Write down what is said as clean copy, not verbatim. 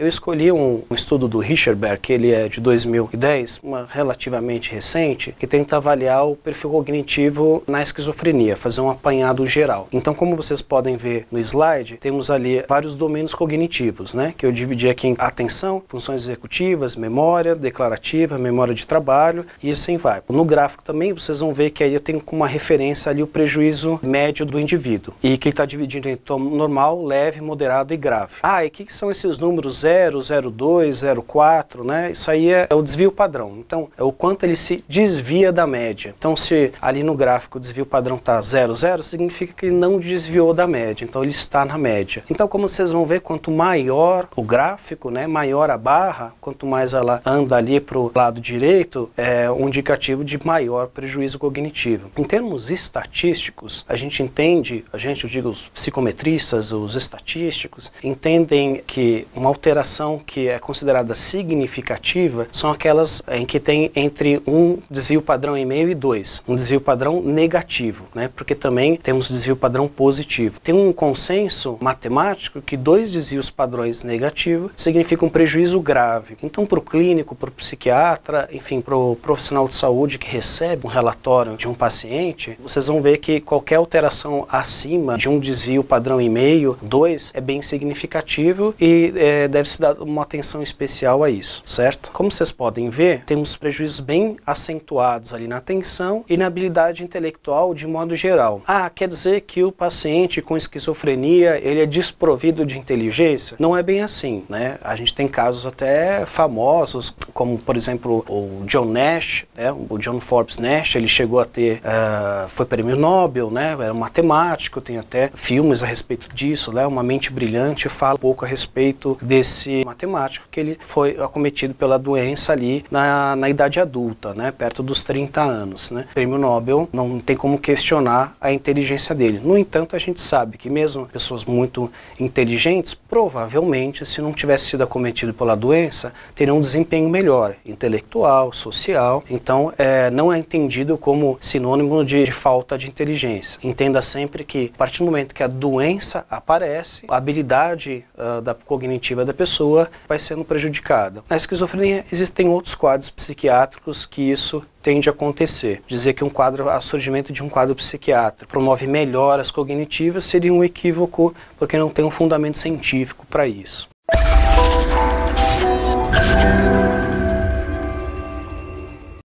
Eu escolhi um estudo do Reichenberg, que ele é de 2010, uma relativamente recente, que tenta avaliar o perfil cognitivo na esquizofrenia, fazer um apanhado geral. Então, como vocês podem ver no slide, temos ali vários domínios cognitivos, né? Que eu dividi aqui em atenção, funções executivas, memória declarativa, memória de trabalho e assim vai. No gráfico também vocês vão ver que aí eu tenho como uma referência ali o prejuízo médio do indivíduo e que está dividido em normal, leve, moderado e grave. Ah, e o que são esses números 0, 0,2, 0,4, né? Isso aí é o desvio padrão. Então, é o quanto ele se desvia da média. Então, se ali no gráfico o desvio padrão está 0,0, significa que ele não desviou da média. Então, ele está na média. Então, como vocês vão ver, quanto maior o gráfico, né? Maior a barra, quanto mais ela anda ali para o lado direito, é um indicativo de maior prejuízo cognitivo. Em termos estatísticos, a gente entende, eu digo os psicometristas, os estatísticos, entendem que uma alteração que é considerada significativa são aquelas em que tem entre um desvio padrão e meio e 2, um desvio padrão negativo, né? Porque também temos desvio padrão positivo. Tem um consenso matemático que 2 desvios padrões negativos significam um prejuízo grave. Então, para o clínico, para o psiquiatra, enfim, para o profissional de saúde que recebe um relatório de um paciente, vocês vão ver que qualquer alteração acima de um desvio padrão e meio, 2, é bem significativo e deve-se dar uma atenção especial a isso, certo? Como vocês podem ver, temos prejuízos bem acentuados ali na atenção e na habilidade intelectual de modo geral. Ah, quer dizer que o paciente com esquizofrenia, ele é desprovido de inteligência? Não é bem assim, né? A gente tem casos até famosos, como por exemplo o John Nash, né? O John Forbes Nash, ele chegou a ter, foi prêmio Nobel, né? Era um matemático, tem até filmes a respeito disso, né? Uma Mente Brilhante fala um pouco a respeito desse matemático que ele foi acometido pela doença ali na idade adulta, né? Perto dos 30 anos, né? Prêmio Nobel, não tem como questionar a inteligência dele. No entanto, a gente sabe que mesmo pessoas muito inteligentes, provavelmente, se não tivesse sido acometido pela doença, teriam um desempenho melhor, intelectual, social. Então, não é entendido como sinônimo de falta de inteligência. Entenda sempre que, a partir do momento que a doença aparece, a habilidade cognitiva da pessoa vai sendo prejudicada. Na esquizofrenia, existem outros quadros psiquiátricos que isso tende a acontecer. Dizer que o surgimento de um quadro psiquiátrico promove melhoras cognitivas seria um equívoco, porque não tem um fundamento científico para isso.